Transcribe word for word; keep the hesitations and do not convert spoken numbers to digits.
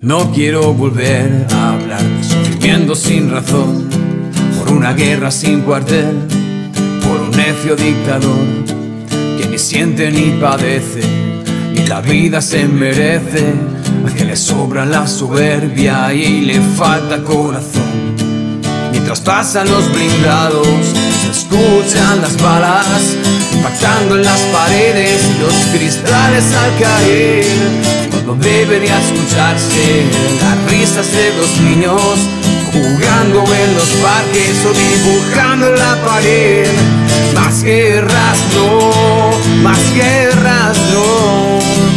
No quiero volver a hablar de sufrimiento sin razón, por una guerra sin cuartel, por un necio dictador que ni siente ni padece, ni la vida se merece, a que le sobra la soberbia y le falta corazón. Mientras pasan los blindados, se escuchan las balas impactando en las paredes y los cristales al caer. No debería escucharse las risas de los niños jugando en los parques o dibujando en la pared. Más guerras no, más guerras no.